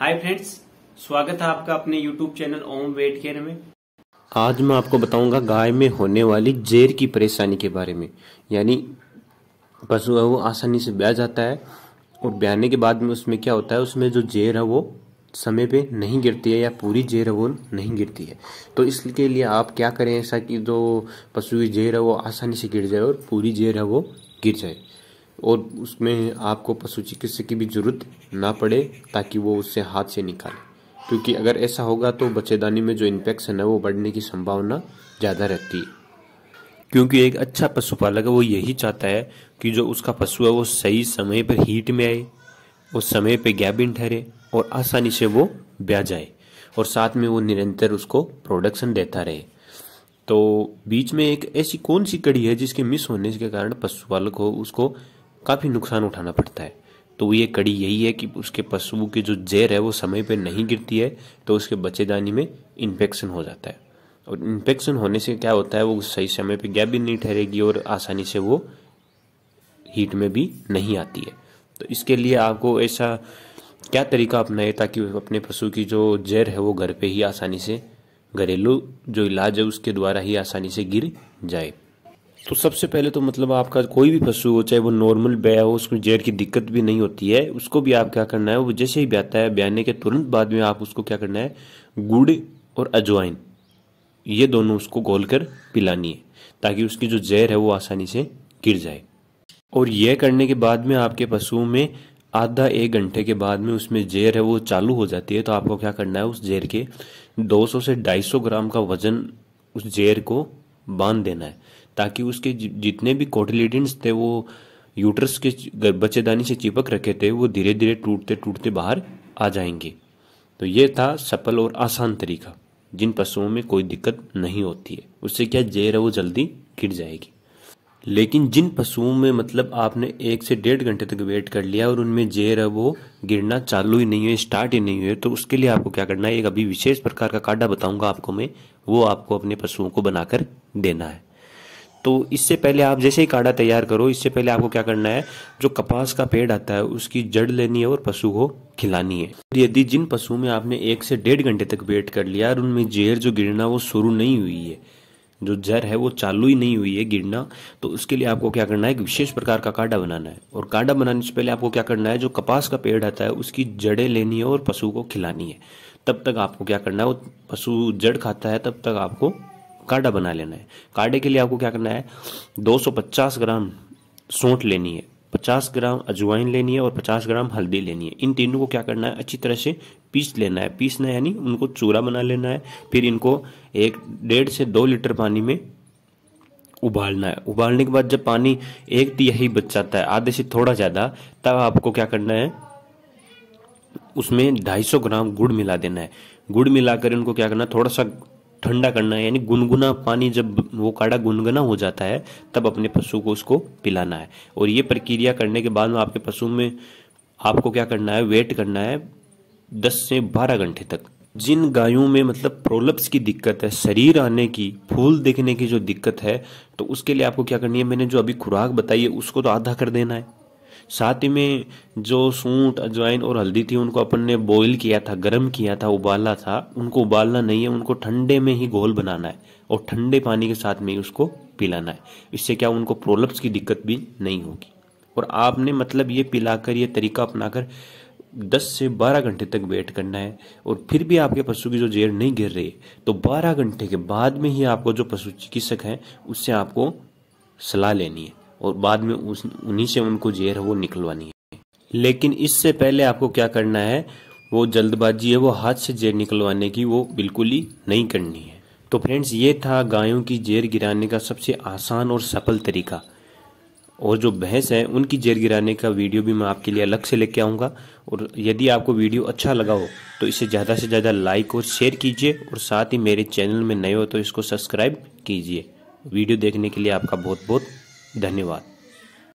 Hi friends, स्वागत है आपका अपने YouTube channel Om wait care में। आज मैं आपको बताऊंगा गाय में होने वाली जेर की परेशानी के बारे में। यानी पशु है वो आसानी से ब्याह जाता है और ब्याहने के बाद में उसमें क्या होता है, उसमें जो जेर है वो समय पे नहीं गिरती है या पूरी जेर है वो नहीं गिरती है। तो इसके लिए आप क्या करें ऐसा कि जो पशु की जेर है वो आसानी से गिर जाए और पूरी जेर है वो गिर जाए और उसमें आपको पशु चिकित्सक की भी ज़रूरत ना पड़े ताकि वो उससे हाथ से निकाले, क्योंकि अगर ऐसा होगा तो बच्चेदानी में जो इन्फेक्शन है वो बढ़ने की संभावना ज़्यादा रहती है। क्योंकि एक अच्छा पशुपालक है वो यही चाहता है कि जो उसका पशु है वो सही समय पर हीट में आए और समय पर गाभिन ठहरे और आसानी से वो ब्याह जाए और साथ में वो निरंतर उसको प्रोडक्शन देता रहे। तो बीच में एक ऐसी कौन सी कड़ी है जिसके मिस होने के कारण पशुपालक हो उसको काफ़ी नुकसान उठाना पड़ता है। तो ये कड़ी यही है कि उसके पशु की जो जेर है वो समय पे नहीं गिरती है तो उसके बच्चेदानी में इन्फेक्शन हो जाता है और इन्फेक्शन होने से क्या होता है, वो सही समय पे गाभिन नहीं ठहरेगी और आसानी से वो हीट में भी नहीं आती है। तो इसके लिए आपको ऐसा क्या तरीका अपनाए ताकि अपने पशु की जो जेर है वो घर पर ही आसानी से, घरेलू जो इलाज है उसके द्वारा ही आसानी से गिर जाए। तो सबसे पहले तो मतलब आपका कोई भी पशु हो, चाहे वो नॉर्मल ब्याह हो, उसको जेर की दिक्कत भी नहीं होती है, उसको भी आप क्या करना है, वो जैसे ही ब्याहता है, ब्याहने के तुरंत बाद में आप उसको क्या करना है, गुड़ और अजवाइन ये दोनों उसको घोलकर पिलानी है ताकि उसकी जो जेर है वो आसानी से गिर जाए। और यह करने के बाद में आपके पशु में आधा एक घंटे के बाद में उसमें जेर है वो चालू हो जाती है। तो आपको क्या करना है, उस जेर के 200 से 250 ग्राम का वजन उस जेर को बांध देना है ताकि उसके जितने भी कोटिलिडन्स थे वो यूट्रस के बच्चेदानी से चिपक रखे थे वो धीरे धीरे टूटते टूटते बाहर आ जाएंगे। तो ये था सफल और आसान तरीका जिन पशुओं में कोई दिक्कत नहीं होती है, उससे क्या जेर है वो जल्दी गिर जाएगी। लेकिन जिन पशुओं में मतलब आपने 1 से 1.5 घंटे तक वेट कर लिया और उनमें जेर है वो गिरना चालू ही नहीं है, स्टार्ट ही नहीं हुए, तो उसके लिए आपको क्या करना है, एक अभी विशेष प्रकार का काढ़ा बताऊंगा आपको मैं, वो आपको अपने पशुओं को बनाकर देना है। तो इससे पहले आप जैसे ही काढ़ा तैयार करो, इससे पहले आपको क्या करना है, जो कपास का पेड़ आता है उसकी जड़ लेनी है और पशु को खिलानी है। यदि जिन पशुओं में आपने 1 से 1.5 घंटे तक वेट कर लिया और उनमें जेर जो गिरना वो शुरू नहीं हुई है, जो जर है वो चालू ही नहीं हुई है गिरना, तो उसके लिए आपको क्या करना है, एक विशेष प्रकार का काढ़ा बनाना है। और काढ़ा बनाने से पहले आपको क्या करना है, जो कपास का पेड़ आता है उसकी जड़ें लेनी है और पशु को खिलानी है। तब तक आपको क्या करना है, वो पशु जड़ खाता है तब तक आपको काढ़ा बना लेना है। काढ़े के लिए आपको क्या करना है, 250 ग्राम सौंठ लेनी है, 50 ग्राम अजवाइन लेनी है और 50 ग्राम हल्दी लेनी है। इन तीनों को क्या करना है, अच्छी तरह से पीस लेना है। पीसना यानी उनको चूरा बना लेना है। फिर इनको 1.5 से 2 लीटर पानी में उबालना है। उबालने के बाद जब पानी 1/3 बच जाता है, आधे से थोड़ा ज़्यादा, तब आपको क्या करना है, उसमें 250 ग्राम गुड़ मिला देना है। गुड़ मिलाकर इनको क्या करना है, थोड़ा सा ठंडा करना है, यानी गुनगुना पानी, जब वो काढ़ा गुनगुना हो जाता है तब अपने पशु को उसको पिलाना है। और ये प्रक्रिया करने के बाद में आपके पशु में आपको क्या करना है, वेट करना है 10 से 12 घंटे तक। जिन गायों में मतलब प्रोलप्स की दिक्कत है, शरीर आने की, फूल दिखने की जो दिक्कत है, तो उसके लिए आपको क्या करनी है, मैंने जो अभी खुराक बताई है उसको तो आधा कर देना है। साथ ही में जो सूंठ, अजवाइन और हल्दी थी उनको अपन ने बॉईल किया था, गर्म किया था, उबाला था, उनको उबालना नहीं है, उनको ठंडे में ही घोल बनाना है और ठंडे पानी के साथ में ही उसको पिलाना है। इससे क्या उनको प्रोलप्स की दिक्कत भी नहीं होगी। और आपने मतलब ये पिलाकर, ये तरीका अपनाकर 10 से 12 घंटे तक वेट करना है। और फिर भी आपके पशु की जो जेर नहीं गिर रही तो 12 घंटे के बाद में ही आपको जो पशु चिकित्सक हैं उससे आपको सलाह लेनी है और बाद में उन्हीं से उनको जेर है वो निकलवानी है। लेकिन इससे पहले आपको क्या करना है, वो जल्दबाजी है वो हाथ से जेर निकलवाने की वो बिल्कुल ही नहीं करनी है। तो फ्रेंड्स, ये था गायों की जेर गिराने का सबसे आसान और सफल तरीका। और जो भैंस है उनकी जेर गिराने का वीडियो भी मैं आपके लिए अलग से लेके आऊँगा। और यदि आपको वीडियो अच्छा लगा हो तो इसे ज़्यादा से ज़्यादा लाइक और शेयर कीजिए और साथ ही मेरे चैनल में नए हो तो इसको सब्सक्राइब कीजिए। वीडियो देखने के लिए आपका बहुत बहुत धन्यवाद।